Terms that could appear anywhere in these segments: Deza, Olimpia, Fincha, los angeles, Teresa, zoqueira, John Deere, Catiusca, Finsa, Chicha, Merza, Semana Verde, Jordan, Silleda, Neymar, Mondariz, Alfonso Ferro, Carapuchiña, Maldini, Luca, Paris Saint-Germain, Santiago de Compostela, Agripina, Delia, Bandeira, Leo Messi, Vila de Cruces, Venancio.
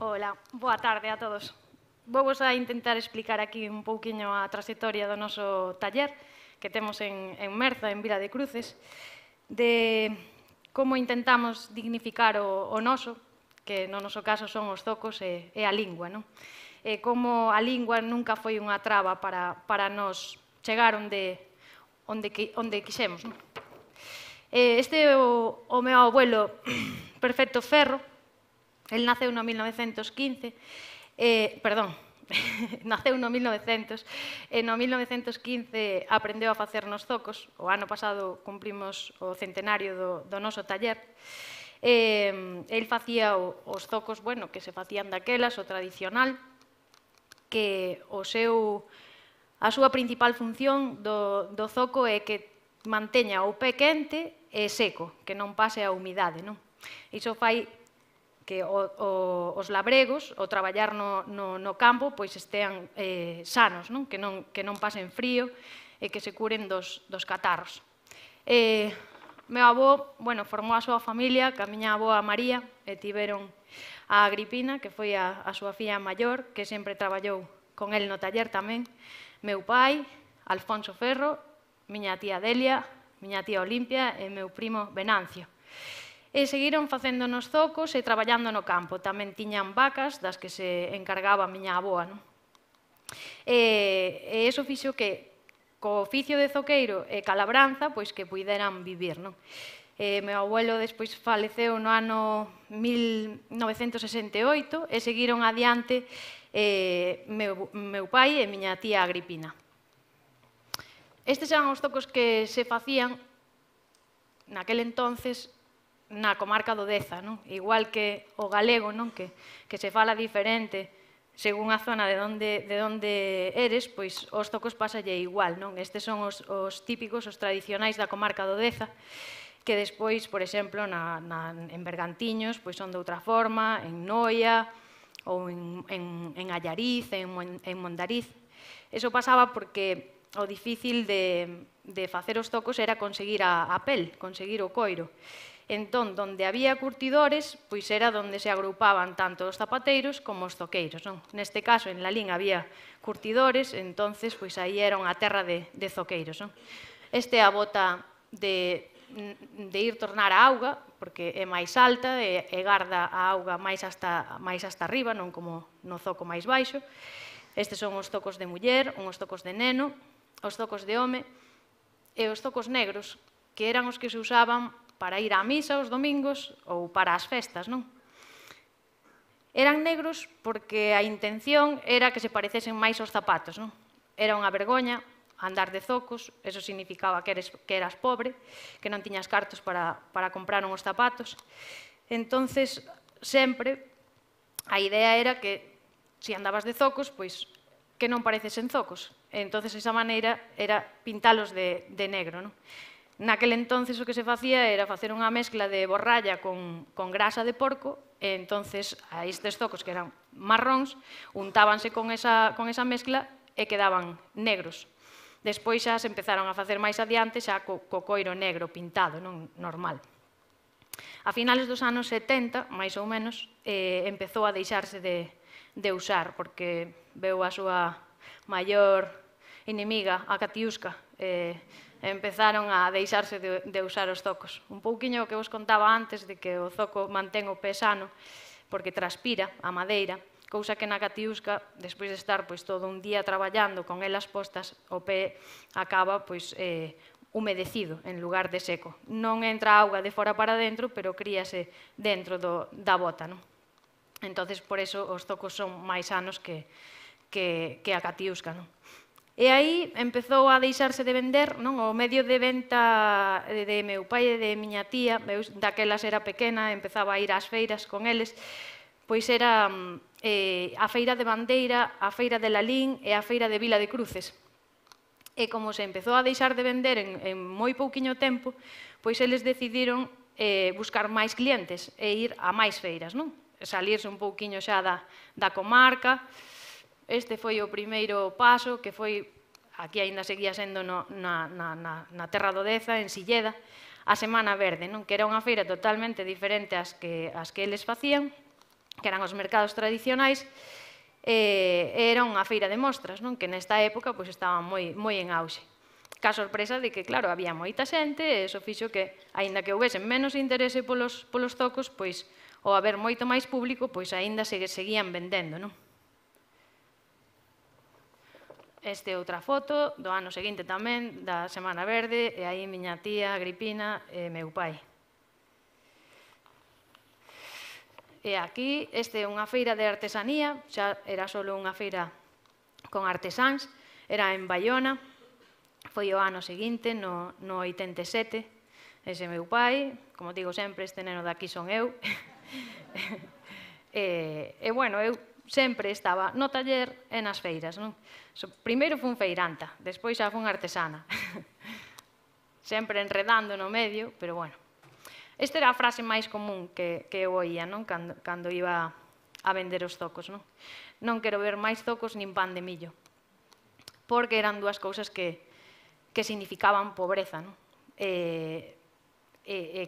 Hola, boa tarde a todos. Vou a intentar explicar aquí un pouquiño a trayectoria do noso taller que temos en Merza, en Vila de Cruces, de como intentamos dignificar o noso, que no noso caso son os zocos e a lingua, non? E como a lingua nunca foi unha traba para nos chegar onde quixemos, non? Este é o meu abuelo Perfecto Ferro, el naceu no 1915, naceu no 1900 e no 1915 aprendeu a facer nos zocos. O ano pasado cumprimos o centenario do noso taller. El facía os zocos, bueno, que se facían daquelas, o tradicional, que a súa principal función do zoco é que manteña o pé quente e seco, que non pase a humidade, non? Iso fai que os labregos, ao traballar no campo, pois estean sanos, non? Que non pasen frío e que se curen dos catarros. Meu avó, bueno, formou a súa familia, que a miña avó a María, e tiveron a Agripina, que foi a súa filla maior, que sempre traballou con el no taller tamén. Meu pai, Alfonso Ferro, miña tía Delia, miña tía Olimpia e meu primo Venancio. E seguiron facendo nos zocos e traballando no campo. Tamén tiñan vacas das que se encargaba a miña avoa, non? E iso fixo que, co oficio de zoqueiro e calabranza, pois que puideran vivir, non? Meu abuelo despois faleceu no ano 1968 e seguiron adiante meu pai e miña tía Agripina. Estes eran os zocos que se facían naquel entonces na comarca do Deza, non? Igual que o galego, non? Que se fala diferente según a zona de onde eres, pois os zocos pasalle igual, non? Estes son os típicos, os tradicionais da comarca do Deza, que despois, por exemplo, en Bergantiños, pois son de outra forma, en Noia, ou en Allariz, en Mondariz. Eso pasaba porque o difícil de facer os zocos era conseguir a pel, conseguir o coiro. Entón, onde había curtidores, pois era onde se agrupaban tanto os zapateiros como os zoqueiros, non? Neste caso, en Lalín había curtidores, entón, pois aí era unha terra de zoqueiros, non? Este é a bota de ir tornar a auga, porque é máis alta e garda a auga máis hasta arriba, non como no zoco máis baixo. Estes son os zocos de muller, os zocos de neno, os zocos de home e os zocos negros, que eran os que se usaban para ir á misa os domingos ou para as festas, non? Eran negros porque a intención era que se parecesen máis aos zapatos, non? Era unha vergoña andar de zocos, eso significaba que eras pobre, que non tiñas cartos para comprar uns zapatos. Entonces, sempre a idea era que se andabas de zocos, pois que non parecesen zocos. Entonces, esa maneira era pintalos de negro, non? Naquel entonces o que se facía era facer unha mezcla de borralla con grasa de porco, e entonces a estes zocos que eran marróns untábanse con esa mezcla e quedaban negros. Despois xa se empezaron a facer máis adiante xa co coiro negro pintado, non normal. A finales dos anos 70, máis ou menos, empezou a deixarse de usar, porque veu a súa maior inimiga, a Catiusca, empezaron a deixarse de usar os zocos. Un pouquiño o que vos contaba antes de que o zoco mantén o pé sano porque transpira a madeira, cousa que na Catiusca, despois de estar pois todo un día traballando con elas postas, o pé acaba pois humedecido en lugar de seco. Non entra auga de fora para dentro, pero críase dentro da bota, non? Entonces, por eso os zocos son máis sanos que a Catiusca, non? E aí empezou a deixarse de vender, non? O medio de venta de meu pai e de miña tía, daquelas era pequena, empezaba a ir ás feiras con eles, pois era a feira de Bandeira, a feira de Lalín e a feira de Vila de Cruces. E como se empezou a deixar de vender en moi pouquiño tempo, pois eles decidiron buscar máis clientes e ir a máis feiras, non? Salirse un pouquiño xa da comarca. Este foi o primeiro paso, que foi, aquí aínda seguía sendo na terra do Deza, en Silleda, a Semana Verde, non? Que era unha feira totalmente diferente ás que eles facían, que eran os mercados tradicionais, era unha feira de mostras, non? Que nesta época pois, estaba moi en auxe. Ca sorpresa de que, claro, había moita xente, e iso fixo que, aínda que houbesen menos interese polos zocos, pois, ao haber moito máis público, pois, aínda seguían vendendo, non? Este é outra foto do ano seguinte tamén, da Semana Verde, e aí miña tía Agripina e meu pai. E aquí, este é unha feira de artesanía, xa era só unha feira con artesáns, era en Bayona, foi o ano seguinte, no 87, ese meu pai, como digo sempre, este neno daqui son eu. E, bueno, eu sempre estaba no taller e nas feiras, non? Primeiro fun feiranta, despois xa fun artesana. Sempre enredando no medio, pero bueno. Esta era a frase máis común que eu oía, non? Cando iba a vender os zocos, non? Non quero ver máis zocos nin pan de millo. Porque eran dúas cousas que significaban pobreza, non?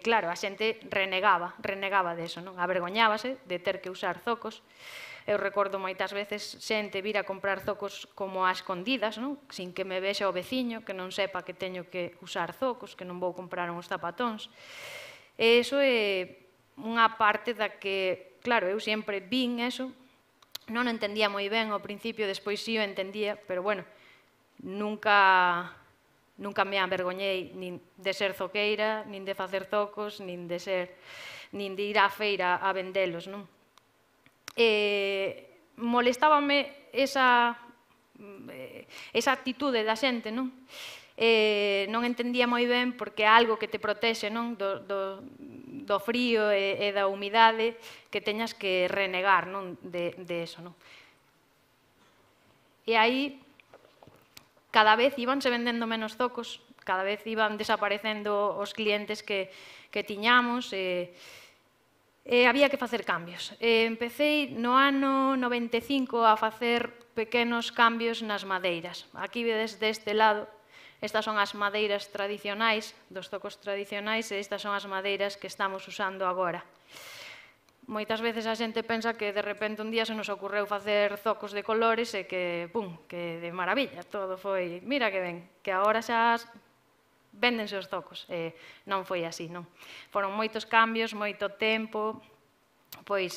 Claro, a xente renegaba deso, non? Avergoñábase de ter que usar zocos. Eu recordo moitas veces xente vir a comprar zocos como a escondidas, non? Sin que me vexe o veciño, que non sepa que teño que usar zocos, que non vou comprar uns zapatóns. E iso é unha parte da que, claro, eu sempre vin eso, non entendía moi ben ao principio, despois si o entendía, pero bueno, nunca me avergoñei nin de ser zoqueira, nin de facer zocos, nin de ir á feira a vendelos, non? Molestábame esa actitude da xente, non? Non entendía moi ben porque é algo que te protexe, non? Do frío e da humidade, que teñas que renegar, non? De eso, non? E aí, cada vez íbanse vendendo menos zocos, cada vez iban desaparecendo os clientes que tiñamos, había que facer cambios. Empecé no ano 95 a facer pequenos cambios nas madeiras. Aquí vedes deste lado, estas son as madeiras tradicionais, dos zocos tradicionais, e estas son as madeiras que estamos usando agora. Moitas veces a xente pensa que de repente un día se nos ocorreu facer zocos de colores e que, pum, que de maravilla, todo foi, mira que ben, que agora xa véndense os zocos. Non foi así, non. Foron moitos cambios, moito tempo, pois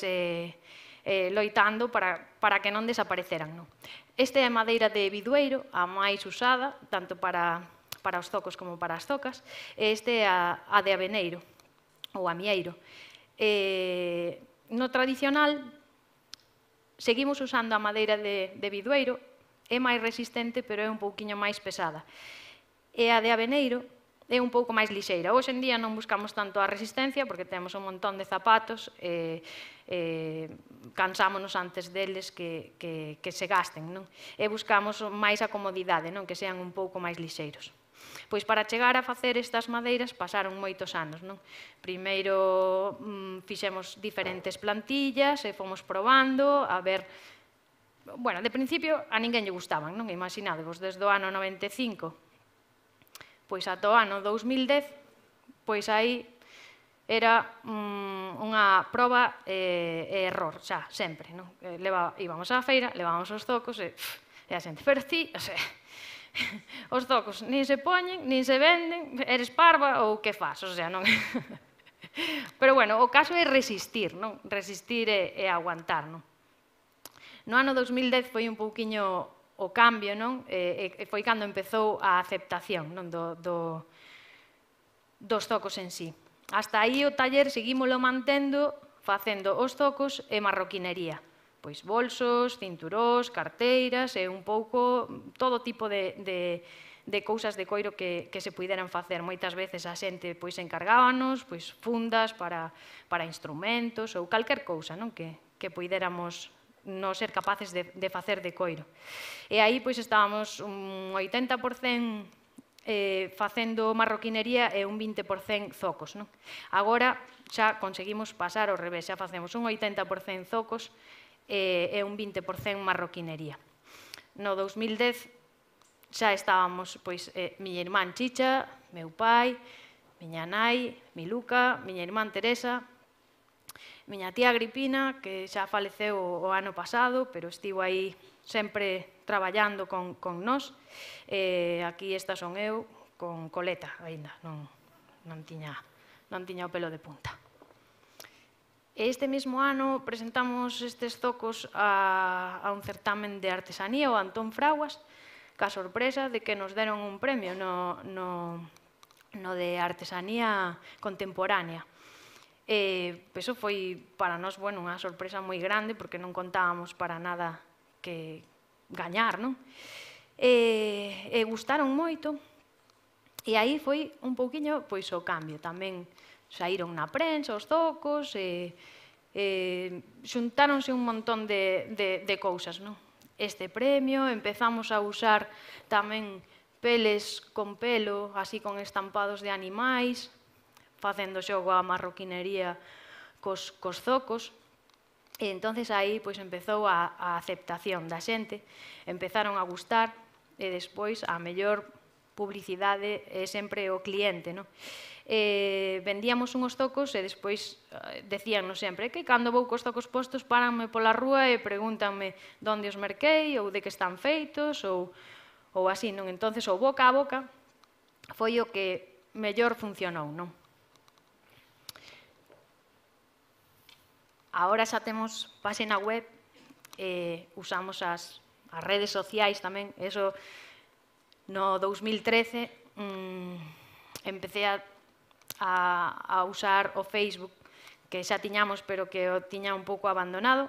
loitando para que non desapareceran, non. Esta é a madeira de bidueiro, a máis usada, tanto para os zocos como para as zocas. Este é a de aveneiro, ou amieiro. No tradicional, seguimos usando a madeira de bidueiro, é máis resistente, pero é un pouquiño máis pesada. E a de aveneiro é un pouco máis lixeira. Hoxe en día non buscamos tanto a resistencia porque temos un montón de zapatos e cansámonos antes deles que se gasten, non? E buscamos máis a comodidade, non? Que sean un pouco máis lixeiros. Pois para chegar a facer estas madeiras pasaron moitos anos, non? Primeiro fixemos diferentes plantillas e fomos probando a ver. Bueno, de principio a ninguén lle gustaban, non? Imaginadevos, desde o ano 95 pois ato ano 2010, pois aí era unha proba e error, xa, sempre, non? Íbamos á feira, levábamos os zocos e a xente, pero ti, o sea, os zocos nin se poñen, nin se venden, eres parva ou que fas, o sea, non? Pero bueno, o caso é resistir, non? Resistir e aguantar, non? No ano 2010 foi un pouquiño o cambio, non? Foi cando empezou a aceptación, non? Dos zocos en sí. Hasta aí o taller seguímolo mantendo, facendo os zocos e marroquinería. Pois bolsos, cinturóns, carteiras e un pouco todo tipo de cousas de coiro que se puideran facer. Moitas veces a xente pois encargábanos, pois fundas para instrumentos ou calquer cousa, non? Que puidéramos non ser capaces de facer de coiro. E aí, pois, estábamos un 80% facendo marroquinería e un 20% zocos, non? Agora xa conseguimos pasar ao revés, xa facemos un 80% zocos e un 20% marroquinería. No 2010 xa estábamos, pois, miña irmán Chicha, meu pai, miña nai, mi Luca, miña irmán Teresa, miña tía Agripina, que xa faleceu o ano pasado, pero estivo aí sempre traballando con nós. Aquí estas son eu, con coleta, ainda, non tiña o pelo de punta. Este mesmo ano presentamos estes zocos a un certamen de artesanía, o Antón Fraguas, ca sorpresa de que nos deron un premio no de artesanía contemporánea. Eso foi para nós unha sorpresa moi grande, porque non contábamos para nada que gañar. E gustaron moito, e aí foi un pouquinho o cambio. Tamén saíron na prensa os zocos, xuntáronse un montón de cousas. Este premio, empezamos a usar tamén peles con pelo, así con estampados de animais, facendo xogo a marroquinería cos zocos. E entón aí empezou a aceptación da xente, empezaron a gustar, e despois a mellor publicidade é sempre o cliente. Vendíamos uns zocos e despois decíannos sempre que cando vou cos zocos postos páranme pola rúa e pregúntanme onde os merquei ou de que están feitos ou así. Entón o boca a boca foi o que mellor funcionou. Agora xa temos página web, usamos as redes sociais tamén. Eso no 2013 empecé a usar o Facebook, que xa tiñamos, pero que o tiña un pouco abandonado.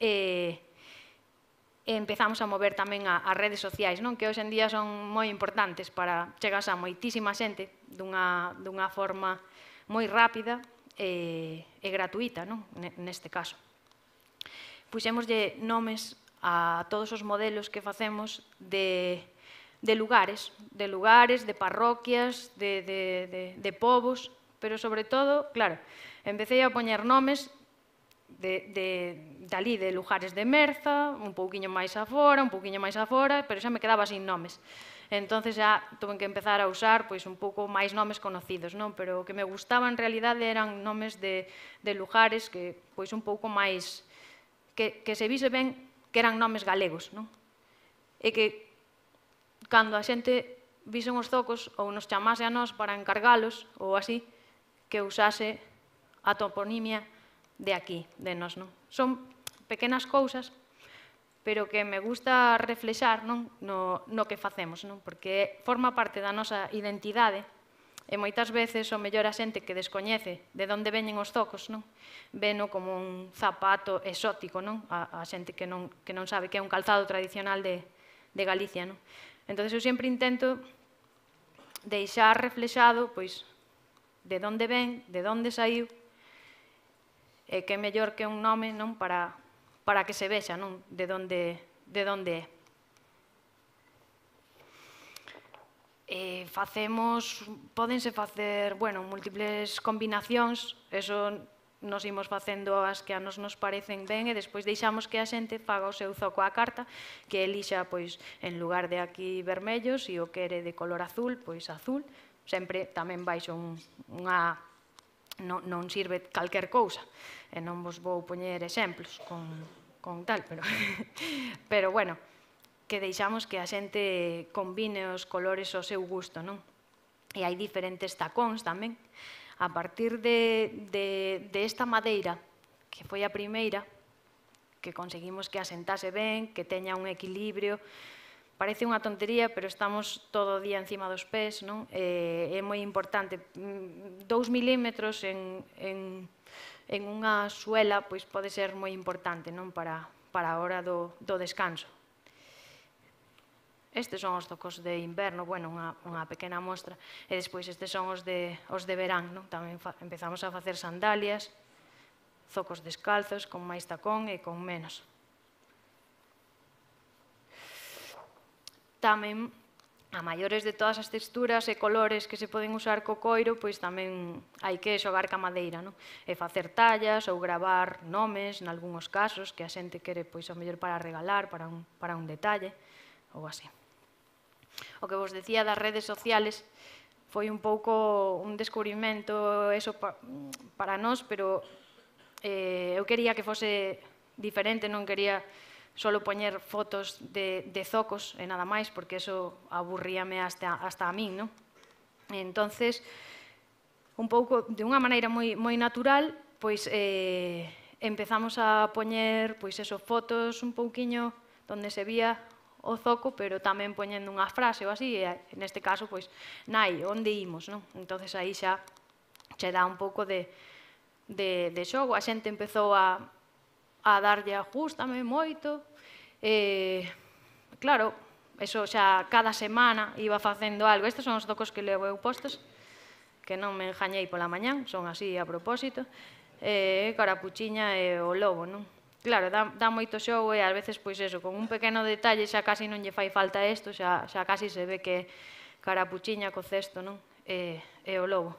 Empezamos a mover tamén as redes sociais, que hoxe en día son moi importantes para chegar a moitísima xente dunha forma moi rápida e gratuita, neste caso. Puxémoslle nomes a todos os modelos que facemos de lugares, de parroquias, de povos, pero sobre todo, claro, empecé a poñer nomes de lugares de Merza, un pouquinho máis afora, pero xa me quedaba sin nomes. Entón, xa tuve que empezar a usar un pouco máis nomes conocidos, pero o que me gustaba en realidade eran nomes de lugares que un pouco máis... que se vise ben que eran nomes galegos. E que cando a xente vise uns zocos ou nos chamase a nós para encargalos ou así, que usase a toponimia de aquí, de nós. Son pequenas cousas, pero que me gusta reflexar no que facemos, porque forma parte da nosa identidade, e moitas veces o mellor a xente que descoñece de onde veñen os zocos, veno como un zapato exótico, a xente que non sabe que é un calzado tradicional de Galicia. Entón, eu sempre intento deixar reflexado de onde ven, de onde saiu, e que é mellor que un nome para que se vexa de onde é. Pódense facer múltiples combinacións, eso nos imos facendo as que a nos nos parecen ben, e despois deixamos que a xente faga o seu zoco á carta, que elixa en lugar de aquí vermello, se o quere de color azul, azul, sempre tamén baixo unha... non sirve calquer cousa, e non vos vou poñer exemplos con tal, pero bueno, que deixamos que a xente combine os colores ao seu gusto, e hai diferentes tacóns tamén. A partir de esta madeira, que foi a primeira, que conseguimos que asentase ben, que teña un equilibrio. Parece unha tontería, pero estamos todo o día encima dos pés, é moi importante. 2 milímetros en unha suela pode ser moi importante para a hora do descanso. Estes son os zocos de inverno, unha pequena mostra, e despois estes son os de verán. Tamén empezamos a facer sandalias, zocos descalzos, con máis tacón e con menos. Tamén, a maiores de todas as texturas e colores que se poden usar co coiro, tamén hai que xogar ca madeira, e facer tallas ou gravar nomes, nalgúns casos, que a xente quere o mellor para regalar, para un detalle, ou así. O que vos decía das redes sociales foi un pouco un descubrimento, eso para nós, pero eu quería que fose diferente, non quería solo poñer fotos de zocos e nada máis, porque eso aburríame hasta a min, non? Entón, un pouco, de unha maneira moi natural, pois empezamos a poñer fotos un pouquiño onde se vía o zoco, pero tamén poñendo unha frase ou así, e neste caso, pois, nai, onde imos, non? Entón, aí xa che dá un pouco de xogo. A xente empezou a darlle ajustame moito. Claro, eso xa cada semana iba facendo algo. Estes son os zocos que levo eu postos, que non me enjañei pola mañán, son así a propósito. Carapuchiña e o lobo, non? Claro, dá moito xogo e ás veces, pois eso, con un pequeno detalle xa casi non lle fai falta isto, xa casi se ve que Carapuchiña co cesto, non? E o lobo.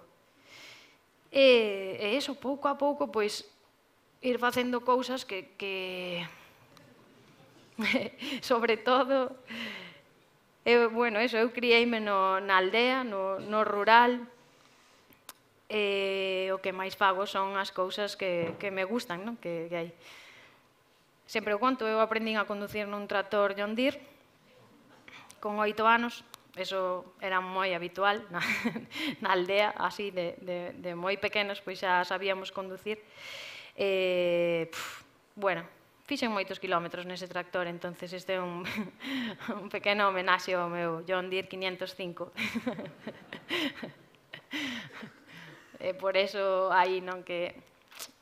E eso, pouco a pouco, pois, ir facendo cousas que sobre todo, bueno, eso, eu criéime na aldea, no rural, o que máis fago son as cousas que me gustan, non? Que hai. Sempre o conto, eu aprendín a conducir nun tractor John Deere con 8 anos, eso era moi habitual na aldea, así de moi pequenos, pois xa sabíamos conducir. Bueno, fixen moitos kilómetros nese tractor, entonces este é un pequeno homenaxe ao meu John Deere 505. Por eso aí, non, que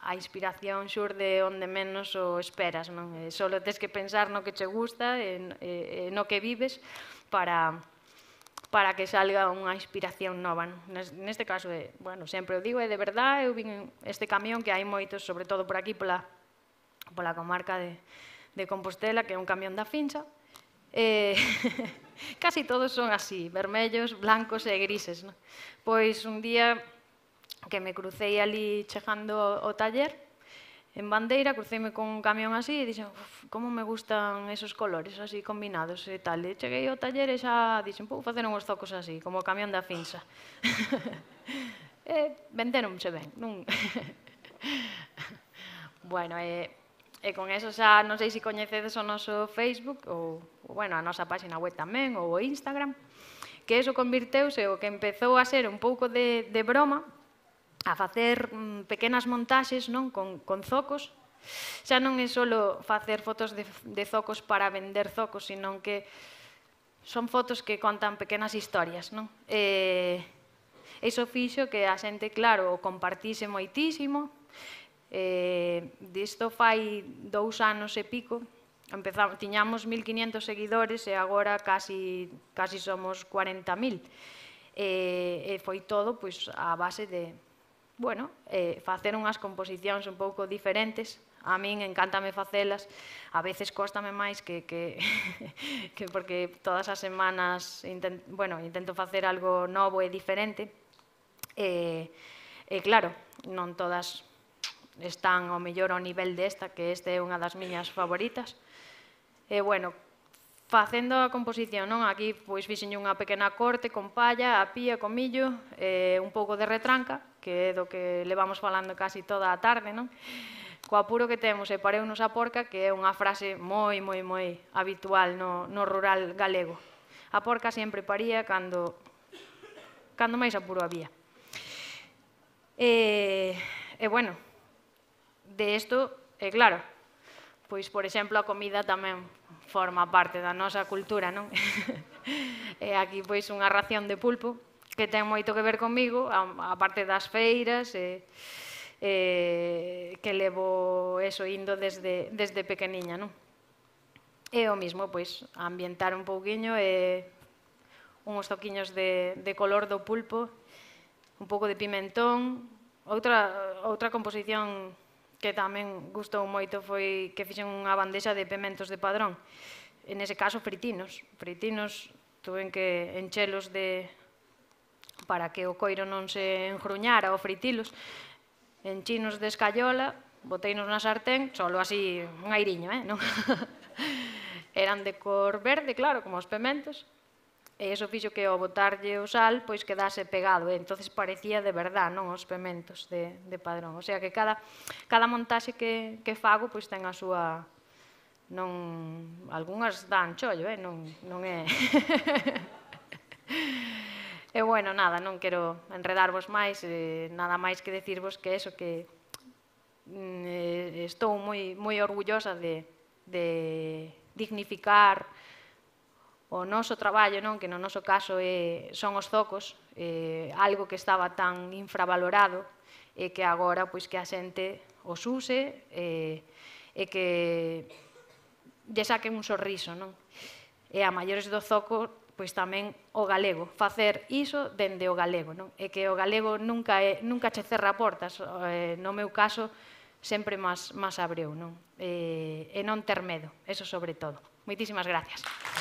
a inspiración xurde onde menos o esperas, non? Só tes que pensar no que che gusta e no que vives para que salga unha inspiración nova. Neste caso, bueno, sempre o digo, é de verdade, eu vin este camión que hai moitos, sobre todo por aquí, pola comarca de Compostela, que é un camión da Fincha. Casi todos son así, vermellos, blancos e grises. Pois un día que me crucei ali chegando ao taller, en Bandeira, cruceime con un camión así e dixen, como me gustan esos colores así combinados e tal. E cheguei ao taller e xa dixen, vou facer unhos zocos así, como o camión da Finsa. Venderonse ben. Bueno, e con eso xa, non sei se coñecedes o noso Facebook, ou, bueno, a nosa página web tamén, ou o Instagram, que eso convirteuse, o que empezou a ser un pouco de broma, a facer pequenas montaxes, non, con zocos. Xa non é só facer fotos de zocos para vender zocos, senón que son fotos que contan pequenas historias, non? Iso fixo que a xente, claro, o compartise moitísimo. Disto fai 2 anos e pico, tiñamos 1.500 seguidores e agora casi somos 40.000. E foi todo a base de, bueno, facer unhas composicións un pouco diferentes. A min encántame facelas, a veces cóstame máis que porque todas as semanas intento facer algo novo e diferente. E claro, non todas están ao mellor ao nivel desta, que esta é unha das miñas favoritas. E bueno, facendo a composición, non? Aquí fixen unha pequena corte con palla, a pía, con millo, un pouco de retranca, que é do que levamos falando casi toda a tarde, non? Co apuro que temos, paréunos a porca, que é unha frase moi, moi, moi habitual no rural galego. A porca sempre paría cando máis apuro había. E, bueno, de isto, é claro, pois, por exemplo, a comida tamén forma parte da nosa cultura, non? E aquí, pois, unha ración de pulpo que ten moito que ver comigo, a parte das feiras, que levo eso indo desde pequeniña, non? E o mismo, pois, ambientar un pouquiño unhos toquiños de color do pulpo, un pouco de pimentón. Outra composición que tamén gustou moito foi que fixen unha bandexa de pimentos de padrón, en ese caso fritinos, tuven que enchelos para que o coiro non se enjruñara ao fritilos. Enchinos de escayola, boteinos na sartén, solo así un airiño, non? Eran de cor verde, claro, como os pementos. e iso fixo que ao botarlle o sal, pois quedase pegado, e entonces parecía de verdad, non os pementos de Padrón. O sea que cada montaxe que fago, pois ten a súa... Non... Algúnas dan chollo, non é... E, bueno, nada, non quero enredarvos máis, nada máis que decirvos que eso, que estou moi orgullosa de dignificar o noso traballo, que no noso caso son os zocos, algo que estaba tan infravalorado e que agora que a xente os use e que lle saque un sorriso. E a maiores do zoco, pois tamén o galego, facer iso dende o galego. E que o galego nunca che cerra portas, no meu caso, sempre máis abreu. E non ter medo, eso sobre todo. Moitísimas gracias.